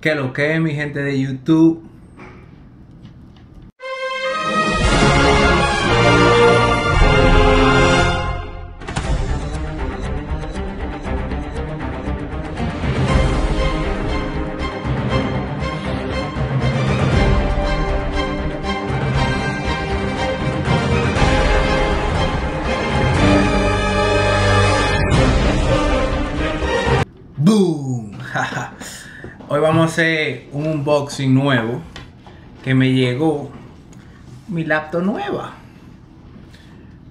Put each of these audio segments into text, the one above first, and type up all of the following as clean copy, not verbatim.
Que lo que mi gente de YouTube. ¡Boom! Hoy vamos a hacer un unboxing nuevo que me llegó mi laptop nueva,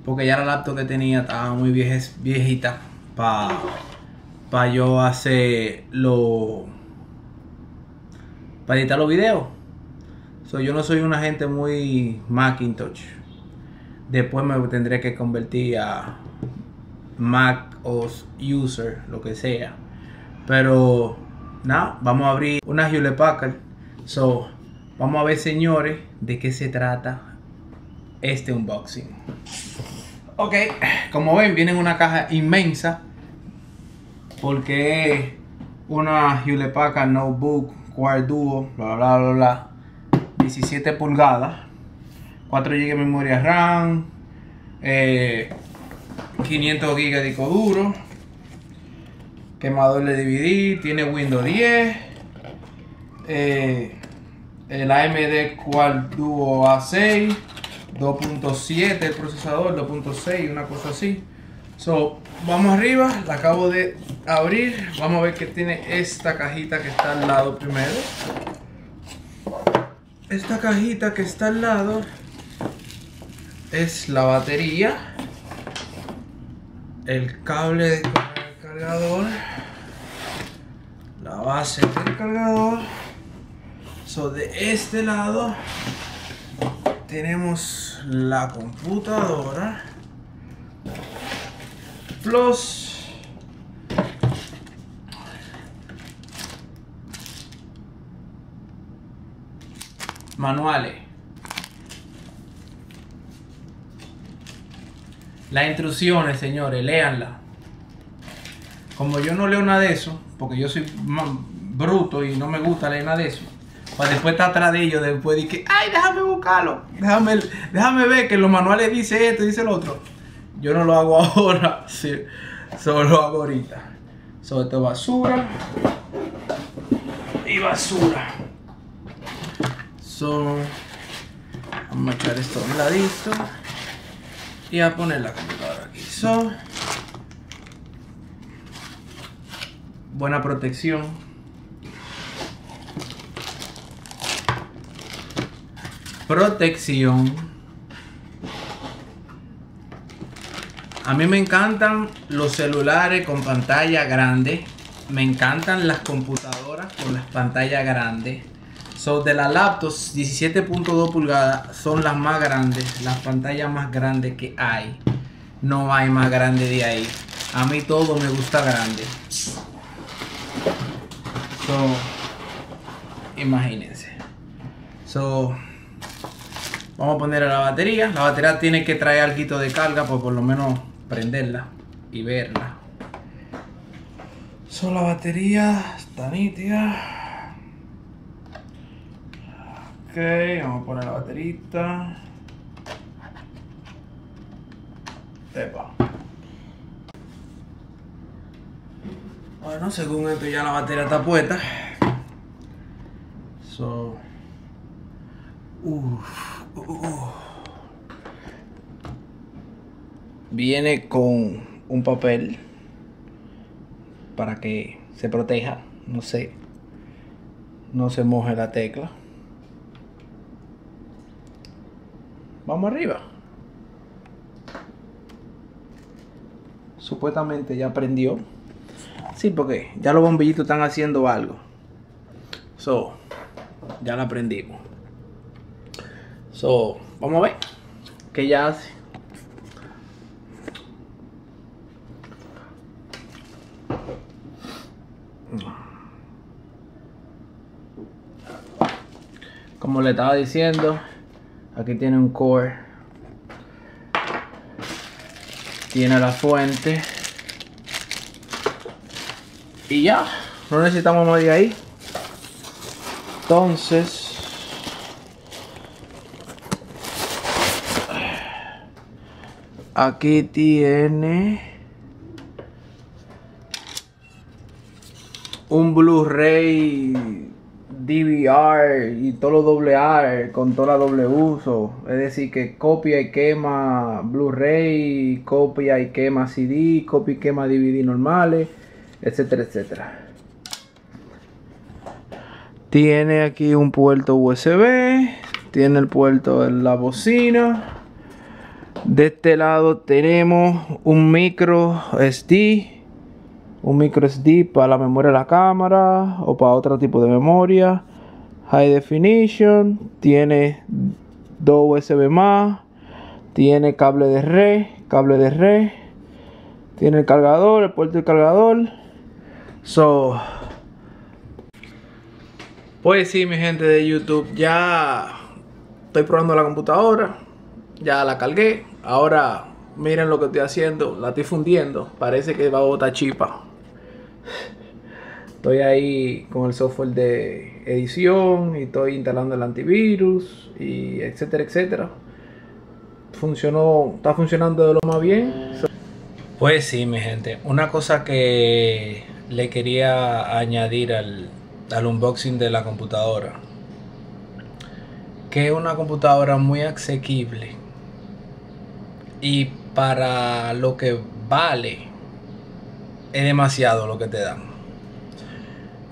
porque ya la laptop que tenía estaba muy viejita para yo hacer para editar los videos. Yo no soy una gente muy Macintosh. Después me tendré que convertir a Mac OS user, lo que sea. Pero nada, vamos a abrir una Hewlett Packard. Vamos a ver, señores, de qué se trata este unboxing. Ok, como ven, viene en una caja inmensa, porque una Hewlett Packard Notebook Quad Duo, bla bla bla bla, 17 pulgadas, 4 GB de memoria RAM, 500 GB de disco duro, quemador de DVD, tiene Windows 10, el AMD Quad Duo A6, 2.7 el procesador, 2.6, una cosa así. Vamos arriba, la acabo de abrir, vamos a ver qué tiene esta cajita que está al lado primero. Esta cajita que está al lado es la batería, el cable de cargador, la base del cargador. De este lado tenemos la computadora plus manuales, las instrucciones, señores, léanla. Como yo no leo nada de eso, porque yo soy bruto y no me gusta leer nada de eso, para después estar atrás de ellos, después de que, ay, déjame buscarlo, déjame ver que en los manuales dice esto, dice el otro. Yo no lo hago ahora, sí, solo lo hago ahorita. Esto es basura y basura. Vamos a echar esto a un ladito y a poner la computadora aquí. Buena protección. A mí me encantan los celulares con pantalla grande. Me encantan las computadoras con las pantallas grandes. De las laptops 17.2 pulgadas son las más grandes. Las pantallas más grandes que hay. No hay más grande de ahí. A mí todo me gusta grande. Imagínense. Vamos a poner a la batería. La batería tiene que traer algo de carga, por lo menos prenderla y verla. La batería está nítida. Ok, vamos a poner la baterita. Epa. Bueno, según esto ya la batería está puesta. Viene con un papel para que se proteja, no se moje la tecla. Vamos arriba. Supuestamente ya prendió. Sí, porque ya los bombillitos están haciendo algo. Ya la prendimos. Vamos a ver qué ya hace. Como le estaba diciendo, aquí tiene un core. Tiene la fuente. Y ya, no necesitamos más de ahí. Entonces, aquí tiene un Blu-ray DVR y todo lo doble R con toda la doble uso, es decir, que copia y quema Blu-ray, copia y quema CD, copia y quema DVD normales, etcétera, etcétera. Tiene aquí un puerto USB, tiene el puerto de la bocina. De este lado tenemos un micro SD. Un micro SD para la memoria de la cámara o para otro tipo de memoria. High definition. Tiene dos USB más. Tiene cable de red. Tiene el cargador, el puerto del cargador. Pues sí, mi gente de YouTube, ya estoy probando la computadora. Ya la cargué. Ahora miren lo que estoy haciendo. La estoy fundiendo. Parece que va a botar chispa. Estoy ahí con el software de edición y estoy instalando el antivirus y etcétera, etcétera. Funcionó, está funcionando de lo más bien. Pues sí, mi gente, una cosa que le quería añadir al unboxing de la computadora, que es una computadora muy asequible y para lo que vale es demasiado lo que te dan.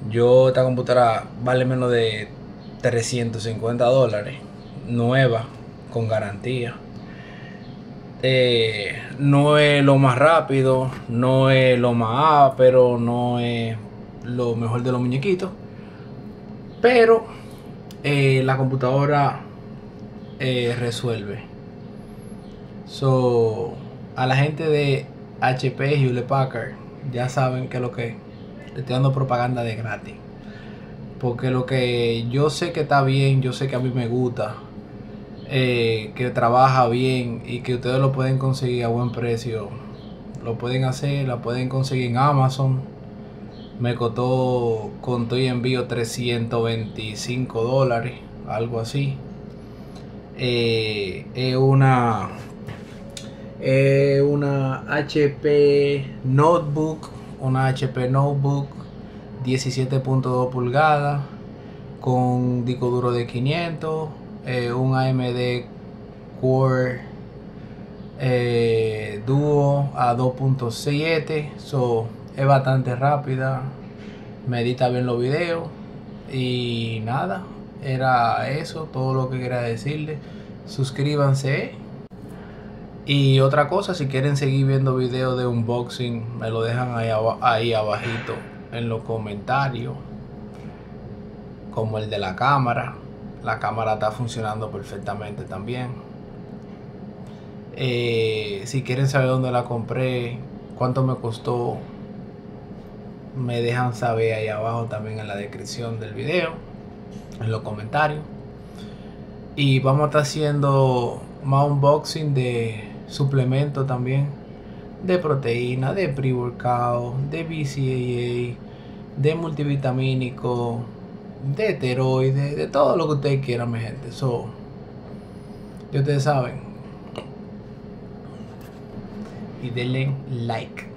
Yo, esta computadora vale menos de $350, nueva, con garantía. No es lo más rápido, no es lo más pero no es lo mejor de los muñequitos, pero la computadora resuelve. A la gente de HP y Hewlett Packard, ya saben que lo que le estoy dando propaganda de gratis, porque lo que yo sé que está bien, yo sé que a mí me gusta, que trabaja bien y que ustedes lo pueden conseguir a buen precio, lo pueden hacer, la pueden conseguir en Amazon. Me costó con todo y envío $325, algo así. Es una HP Notebook, 17.2 pulgadas con disco duro de 500, un AMD Quad Duo A2.7, es bastante rápida, me edita bien los videos y nada, era eso, todo lo que quería decirles. Suscríbanse. Y otra cosa, si quieren seguir viendo videos de unboxing, me lo dejan ahí abajito en los comentarios. Como el de la cámara. La cámara está funcionando perfectamente también. Si quieren saber dónde la compré, cuánto me costó, me dejan saber ahí abajo también en la descripción del video, en los comentarios. Y vamos a estar haciendo más unboxing de suplemento también, de proteína, de pre-workout, de BCAA, de multivitamínico, de esteroides, de todo lo que ustedes quieran, mi gente. Ya ustedes saben. Y denle like.